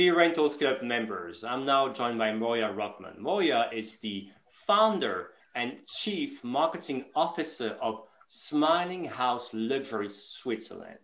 Dear Rentals Club members, I'm now joined by Moira Rockman. Moira is the founder and chief marketing officer of Smiling House Luxury Switzerland.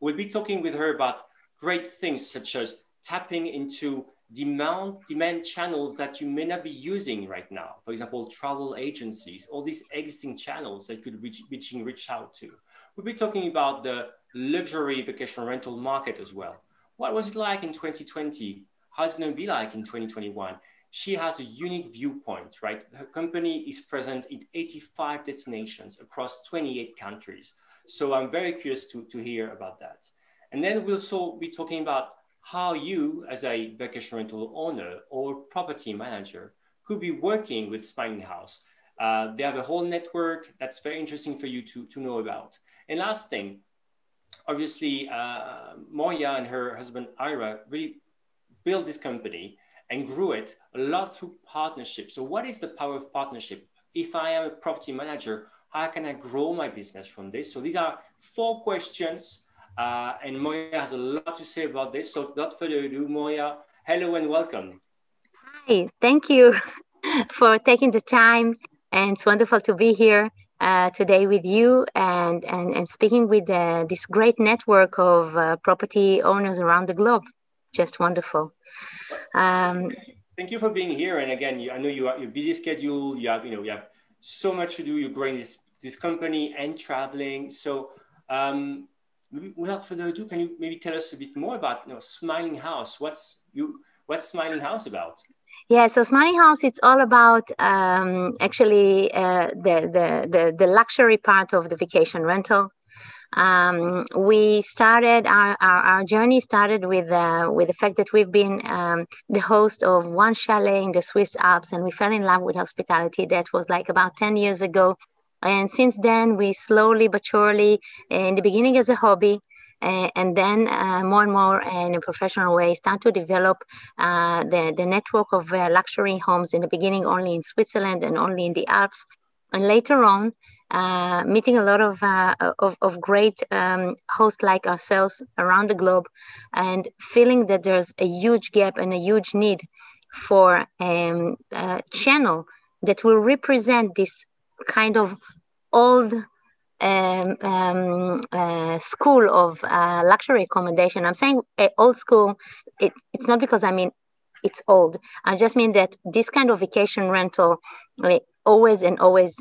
We'll be talking with her about great things such as tapping into demand channels that you may not be using right now. For example, travel agencies, all these existing channels that you could reach out to. We'll be talking about the luxury vacation rental market as well. What was it like in 2020? How's it going to be like in 2021? She has a unique viewpoint, right? Her company is present in 85 destinations across 28 countries. So I'm very curious to hear about that. And then we'll also be talking about how you, as a vacation rental owner or property manager, could be working with Smiling House. They have a whole network that's very interesting for you to know about. And last thing, obviously, Moira and her husband, Ira, really built this company and grew it a lot through partnership. So what is the power of partnership? If I am a property manager, how can I grow my business from this? So these are 4 questions, and Moira has a lot to say about this. So without further ado, Moira, hello and welcome. Hi, thank you for taking the time, and it's wonderful to be here today with you and speaking with this great network of property owners around the globe. Just wonderful. Thank you for being here. And again, I know you have your busy schedule. You have so much to do. You're growing this company and traveling. So without further ado, can you maybe tell us a bit more about Smiling House? What's Smiling House about? Yeah, so Smiling House, it's all about the luxury part of the vacation rental. We started our journey started with the fact that we've been the host of one chalet in the Swiss Alps, and we fell in love with hospitality. That was like about 10 years ago, and since then we slowly but surely, in the beginning as a hobby, and then more and more in a professional way, start to develop the network of luxury homes, in the beginning only in Switzerland and only in the Alps. And later on, meeting a lot of great hosts like ourselves around the globe, and feeling that there's a huge gap and a huge need for a channel that will represent this kind of old school of luxury accommodation. I'm saying old school, it's not because I mean it's old. I just mean that this kind of vacation rental, like, always and always,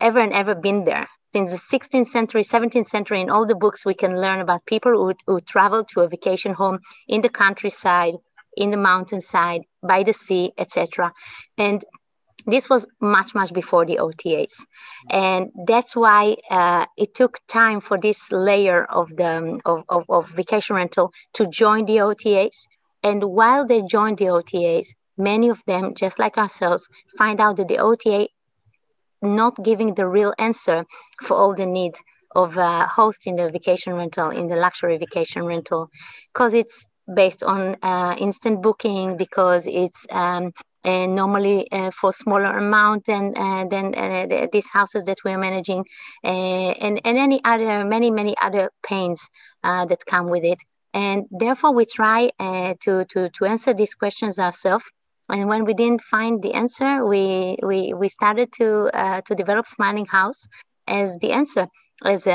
ever and ever been there. Since the 16th century, 17th century, in all the books we can learn about people who travel to a vacation home in the countryside, in the mountainside, by the sea, etc. And this was much, much before the OTAs. And that's why it took time for this layer of vacation rental to join the OTAs. And while they joined the OTAs, many of them, just like ourselves, find out that the OTA not giving the real answer for all the need of hosting the vacation rental, in the luxury vacation rental, because it's based on instant booking, because it's normally for smaller amount than these houses that we're managing, and any other, many other pains that come with it. And therefore we try to answer these questions ourselves. And when we didn't find the answer, we started to develop Smiling House as the answer. As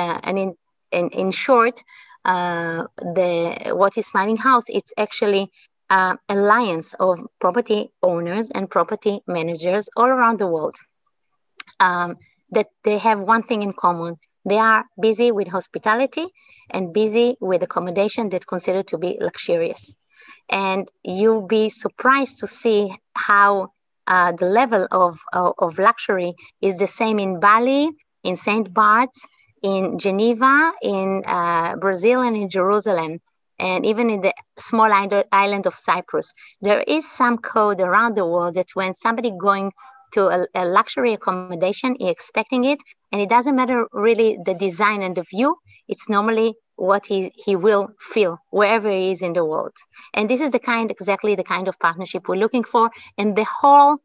in short, what is Smiling House? It's actually an alliance of property owners and property managers all around the world. That they have one thing in common: they are busy with hospitality and busy with accommodation that's considered to be luxurious. And you'll be surprised to see how the level of luxury is the same in Bali, in St. Bart's, in Geneva, in Brazil, and in Jerusalem, and even in the small island of Cyprus. There is some code around the world that when somebody going to a luxury accommodation, is expecting it, and it doesn't matter really the design and the view, it's normally what he will feel wherever he is in the world. And this is exactly the kind of partnership we're looking for. And the whole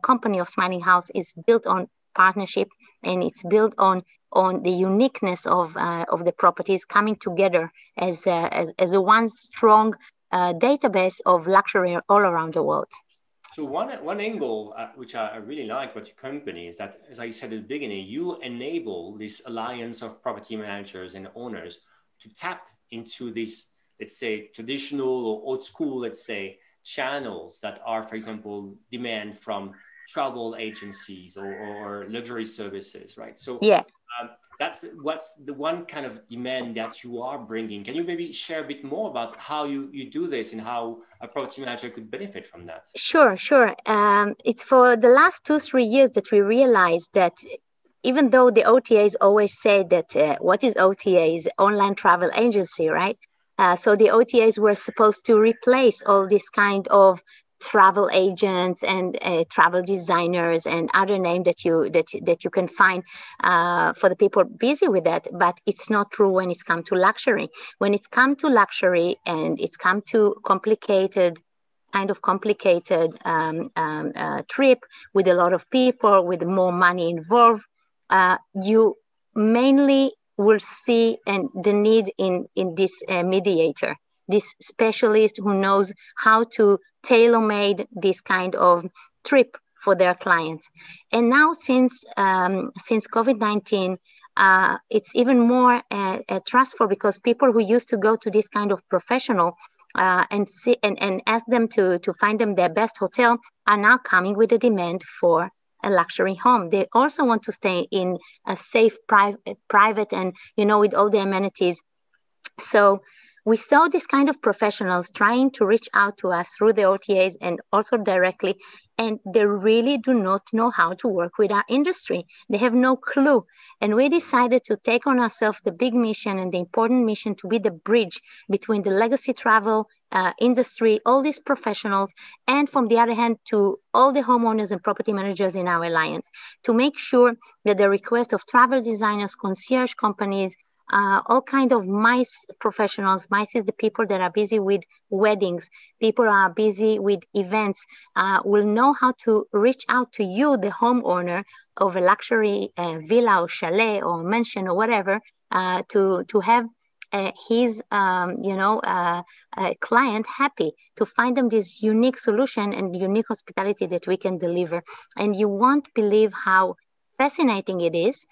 company of Smiling House is built on partnership, and it's built on the uniqueness of the properties coming together as a one strong database of luxury all around the world. So one angle which I really like about your company is that, as I said at the beginning, you enable this alliance of property managers and owners to tap into these, let's say, traditional or old school, let's say, channels that are, for example, demand from travel agencies or luxury services, right? So yeah, that's what's the one kind of demand that you are bringing. Can you maybe share a bit more about how you do this and how a property manager could benefit from that? Sure. It's for the last 2-3 years that we realized that even though the OTAs always say that what is OTA is online travel agency, right? So the OTAs were supposed to replace all this kind of travel agents and travel designers and other name that you can find for the people busy with that, but it's not true when it's come to luxury. When it's come to luxury and it's come to complicated trip with a lot of people, with more money involved, you mainly will see and the need in this mediator, this specialist who knows how to tailor-made this kind of trip for their clients. And now since COVID-19, it's even more trustful, because people who used to go to this kind of professional and ask them to find them their best hotel are now coming with a demand for a luxury home. They also want to stay in a safe, private, and, you know, with all the amenities. So we saw this kind of professionals trying to reach out to us through the OTAs and also directly, and they really do not know how to work with our industry. They have no clue. And we decided to take on ourselves the big mission and the important mission to be the bridge between the legacy travel industry, all these professionals, and from the other hand, to all the homeowners and property managers in our alliance, to make sure that the request of travel designers, concierge companies, all kind of MICE professionals. MICE is the people that are busy with weddings. People are busy with events. Will know how to reach out to you, the homeowner of a luxury villa or chalet or mansion or whatever, to have his client happy, to find them this unique solution and unique hospitality that we can deliver. And you won't believe how fascinating it is,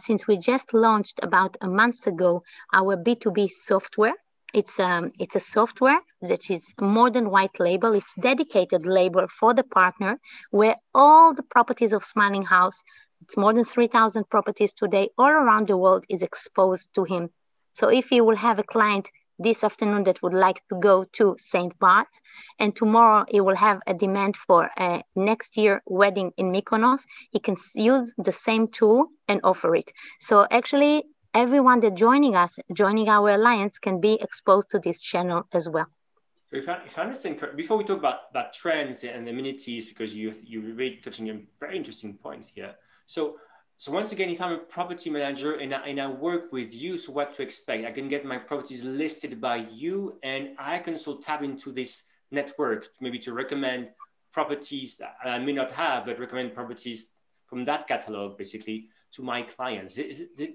since we just launched about a month ago our B2B software. It's a software that is more than white label. It's dedicated label for the partner, where all the properties of Smiling House, it's more than 3,000 properties today all around the world, is exposed to him. So if you will have a client this afternoon that would like to go to St. Bart's, and tomorrow he will have a demand for a next year wedding in Mykonos, he can use the same tool and offer it. So actually, everyone that joining our alliance, can be exposed to this channel as well. So if I understand, before we talk about trends and amenities, because you're really touching on very interesting points here. So once again, if I'm a property manager and I work with you, so what to expect? I can get my properties listed by you, and I can also tap into this network, maybe to recommend properties that I may not have, but recommend properties from that catalog, basically, to my clients. Do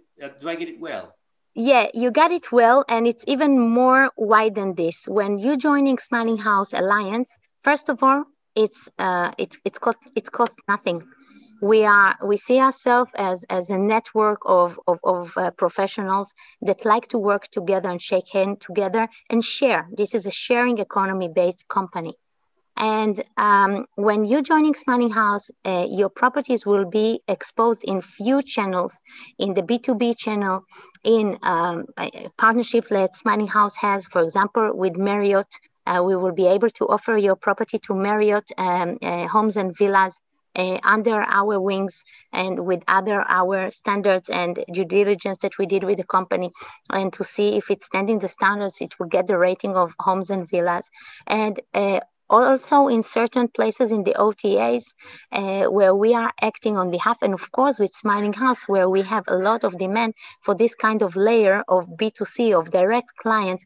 I get it well? Yeah, you got it well, and it's even more wide than this. When you're joining Smiling House Alliance, first of all, it costs nothing. We see ourselves as a network of professionals that like to work together and shake hands together and share. This is a sharing economy-based company. And when you're joining Smiling House, your properties will be exposed in few channels, in the B2B channel, in partnership that Smiling House has, for example, with Marriott. We will be able to offer your property to Marriott homes and villas, under our wings, and with our standards and due diligence that we did with the company, and to see if it's standing the standards, it will get the rating of homes and villas. And also in certain places in the OTAs, where we are acting on behalf, and of course with Smiling House, where we have a lot of demand for this kind of layer of B2C, of direct clients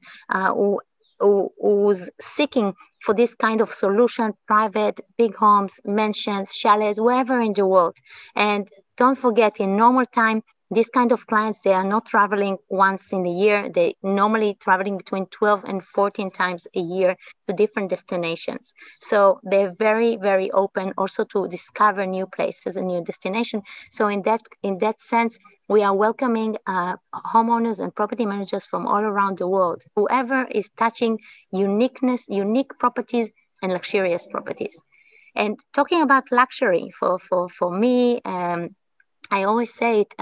who's seeking for this kind of solution, private, big homes, mansions, chalets, wherever in the world. And don't forget, in normal time, These kind of clients, they are not traveling once in a year. They normally traveling between 12 and 14 times a year to different destinations. So they're very, very open also to discover new places and new destinations. So in that sense, we are welcoming homeowners and property managers from all around the world, whoever is touching unique properties and luxurious properties. And talking about luxury, for me, I always say it,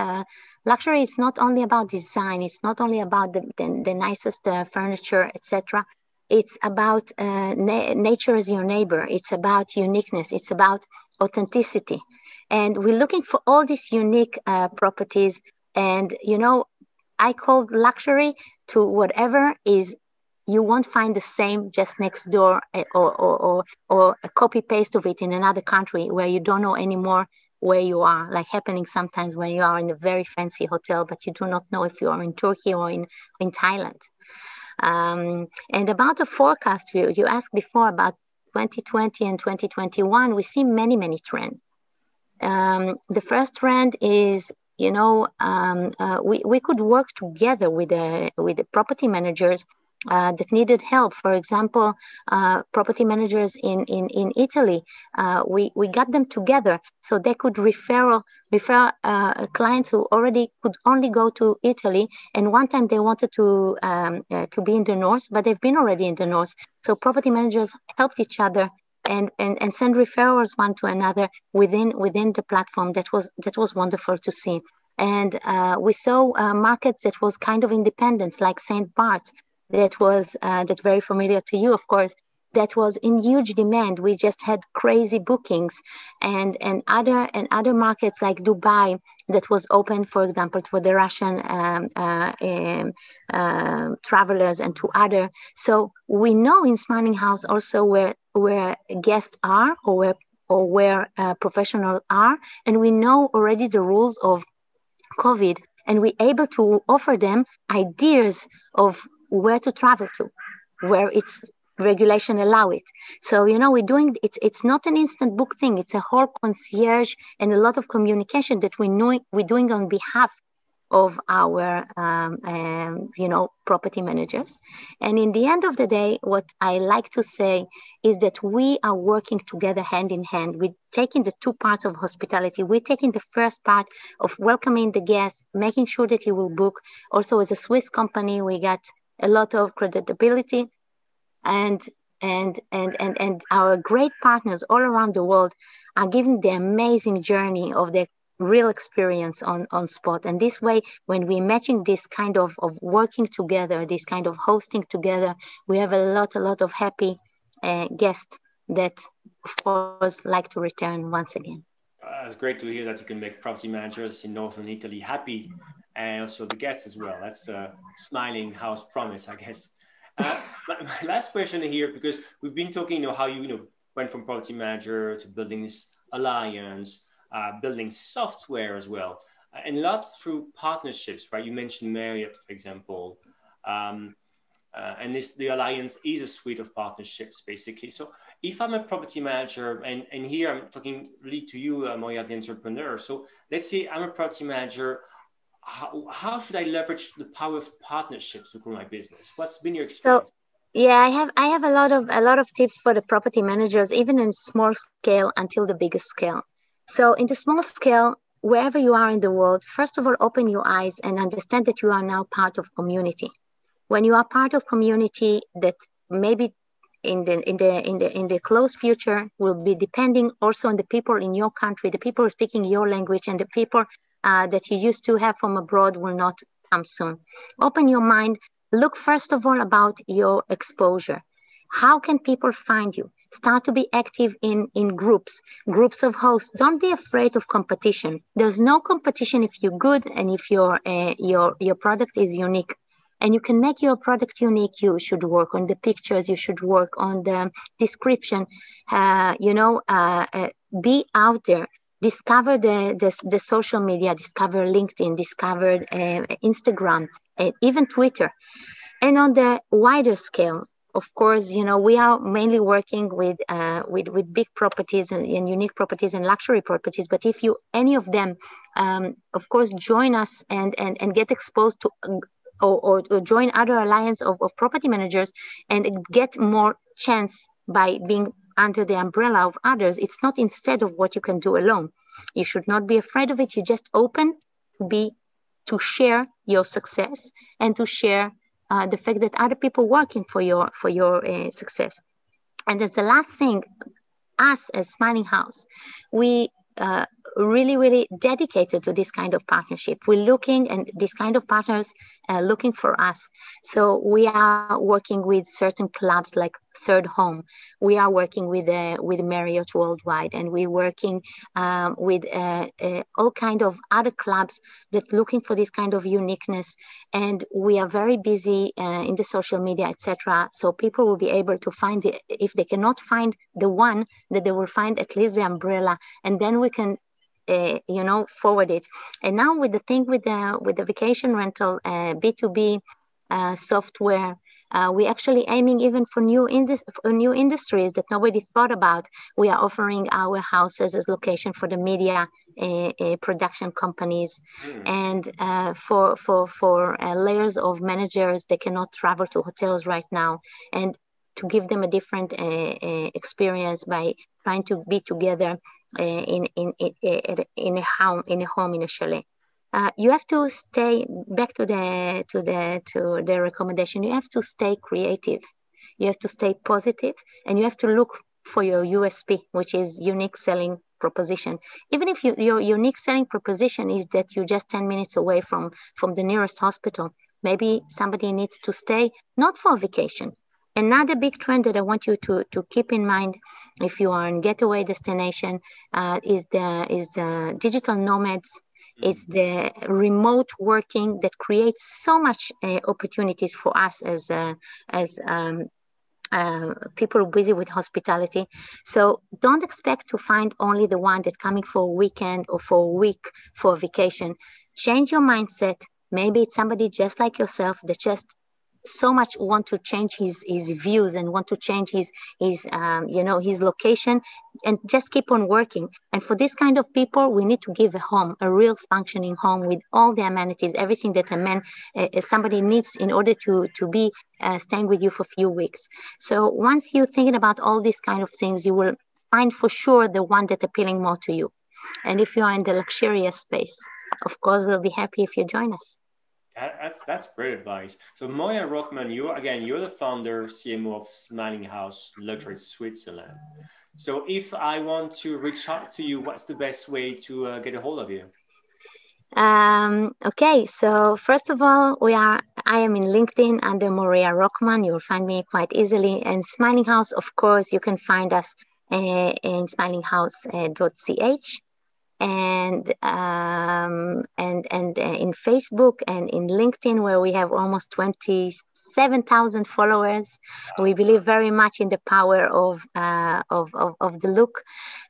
luxury is not only about design, it's not only about the nicest furniture, etc. It's about nature as your neighbor. It's about uniqueness. It's about authenticity. And we're looking for all these unique properties. And, you know, I call luxury to whatever is you won't find the same just next door or a copy-paste of it in another country where you don't know anymore where you are, like happening sometimes when you are in a very fancy hotel, but you do not know if you are in Turkey or in Thailand. And about the forecast view, you asked before about 2020 and 2021, we see many, many trends. The first trend is, you know, we could work together with the property managers that needed help. For example, property managers in Italy, we got them together so they could refer clients who already could only go to Italy. And one time they wanted to be in the north, but they've been already in the north. So property managers helped each other and send referrals one to another within the platform. That was wonderful to see. And we saw markets that was kind of independent, like St. Bart's. That very familiar to you, of course. That was in huge demand. We just had crazy bookings, and other markets like Dubai that was open, for example, for the Russian travelers and to other. So we know in Smiling House also where guests are or where professionals are, and we know already the rules of COVID, and we're able to offer them ideas of where to travel to, where its regulation allow it. So, you know, we're doing, it's not an instant book thing. It's a whole concierge and a lot of communication that we're doing on behalf of our, you know, property managers. And in the end of the day, what I like to say is that we are working together hand in hand. We're taking the two parts of hospitality. We're taking the first part of welcoming the guest, making sure that he will book. Also, as a Swiss company, we got a lot of credibility, and our great partners all around the world are giving the amazing journey of their real experience on spot. And this way, when we're matching this kind of working together, this kind of hosting together, we have a lot of happy guests that, of course, like to return once again. It's great to hear that you can make property managers in Northern Italy happy, and also the guests as well. That's a Smiling House promise, I guess. My last question here, because we've been talking, you know, how you, went from property manager to building this alliance, building software as well, and a lot through partnerships, right? You mentioned Marriott, for example, and the alliance is a suite of partnerships, basically. So if I'm a property manager, and here I'm talking really to you, Moya, the entrepreneur. So let's say I'm a property manager. How should I leverage the power of partnerships to grow my business? What's been your experience? So, yeah, I have a lot of tips for the property managers, even in small scale until the biggest scale. So in the small scale, wherever you are in the world, first of all, open your eyes and understand that you are now part of community. When you are part of community, that maybe in the close future will be depending also on the people in your country, the people speaking your language, and the people that you used to have from abroad will not come soon. Open your mind. Look first of all about your exposure. How can people find you? Start to be active in groups of hosts. Don't be afraid of competition. There's no competition if you're good and if your product is unique. And you can make your product unique. You should work on the pictures. You should work on the description. Be out there. Discover the social media, discover LinkedIn, discover Instagram, even Twitter. And on the wider scale, Of course, you know, we are mainly working with big properties and unique properties and luxury properties. But if you, any of them, of course, join us and get exposed to or join other alliance of property managers and get more chance by being under the umbrella of others, it's not instead of what you can do alone. You should not be afraid of it. You just open to share your success and to share the fact that other people working for your success. And as the last thing, us as Smiling House, we really dedicated to this kind of partnership. We're looking, and this kind of partners looking for us. So we are working with certain clubs like Third Home. We are working with Marriott Worldwide, and we're working with all kind of other clubs that looking for this kind of uniqueness. And we are very busy in the social media, etc. So people will be able to find it. If they cannot find the one, that they will find at least the umbrella, and then we can forward it. And now with the thing with the vacation rental B2B software. We're actually aiming even for new industries that nobody thought about. We are offering our houses as location for the media production companies, and for layers of managers that cannot travel to hotels right now, and to give them a different experience by trying to be together in a home, in a chalet. You have to stay back to the recommendation. You have to stay creative. You have to stay positive, and you have to look for your USP, which is unique selling proposition. Even if your unique selling proposition is that you're just 10 minutes away from the nearest hospital, maybe somebody needs to stay, not for a vacation. Another big trend that I want you to keep in mind if you are in getaway destination is the digital nomads. It's the remote working that creates so much opportunities for us as people busy with hospitality. So don't expect to find only the one that's coming for a weekend or for a week for a vacation. Change your mindset. Maybe it's somebody just like yourself that just so much want to change his views and want to change his location, and just keep on working. And for this kind of people, we need to give a home, a real functioning home with all the amenities, everything that somebody needs in order to be staying with you for a few weeks. So once you're thinking about all these kind of things, you will find for sure the one that's appealing more to you. And if you are in the luxurious space, of course, we'll be happy if you join us. That's great advice. So Moya Rockman, you're the founder, CMO of Smiling House Luxury Switzerland. So if I want to reach out to you, what's the best way to get a hold of you? Okay, so first of all, I am in LinkedIn under Moya Rockman. You'll find me quite easily. And Smiling House, of course, you can find us in smilinghouse.ch. And in Facebook and in LinkedIn, where we have almost 27,000 followers. We believe very much in the power of the look,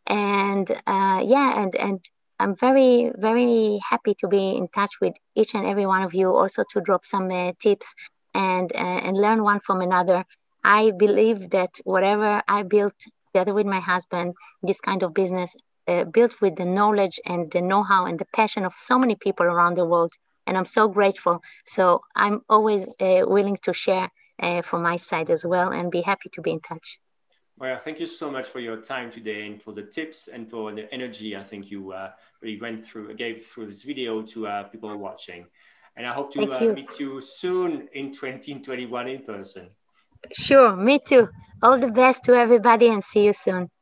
and I'm very, very happy to be in touch with each and every one of you, also to drop some tips and learn one from another. I believe that whatever I built together with my husband, this kind of business, built with the knowledge and the know-how and the passion of so many people around the world. And I'm so grateful. So I'm always willing to share from my side as well, and be happy to be in touch. Well, thank you so much for your time today and for the tips and for the energy I think you really gave through this video to people watching. And I hope to meet you soon in 2021 in person. Sure, me too. All the best to everybody, and see you soon.